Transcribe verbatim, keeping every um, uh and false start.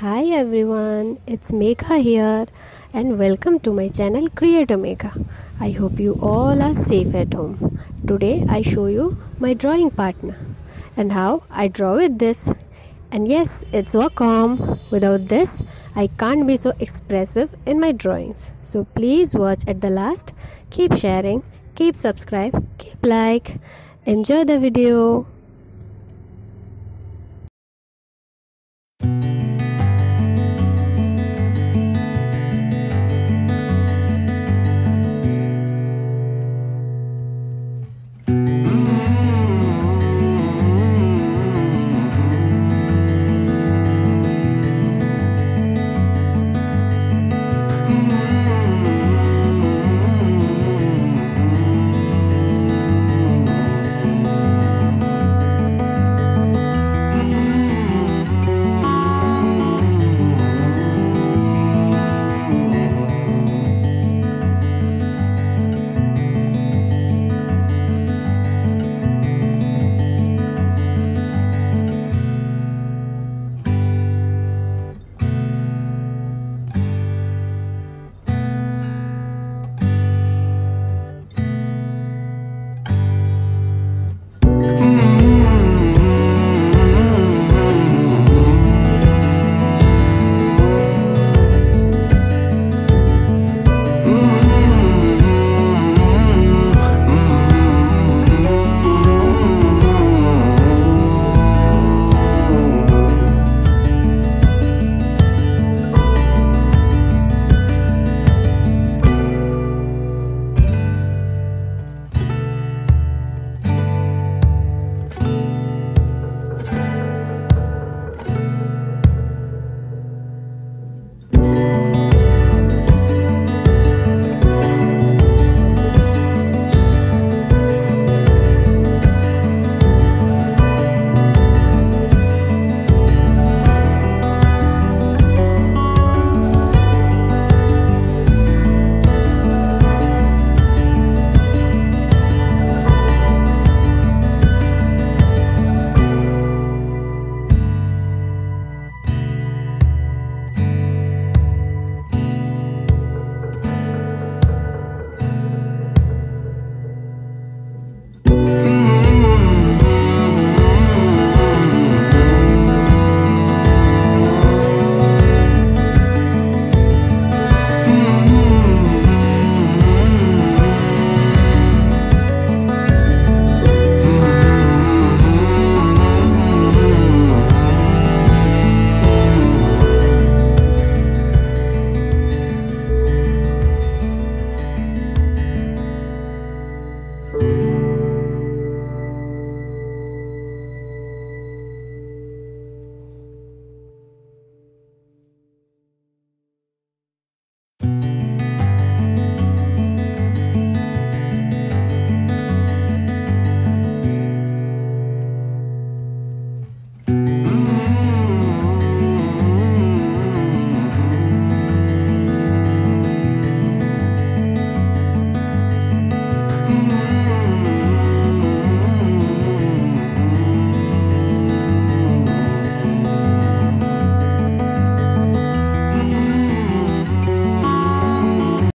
Hi everyone, it's Megha here and welcome to my channel Creator-megha. I hope you all are safe at home. Today I show you my drawing partner and how I draw with this. And yes, it's Wacom. Without this, I can't be so expressive in my drawings. So please watch at the last. Keep sharing, keep subscribe, keep like. Enjoy the video.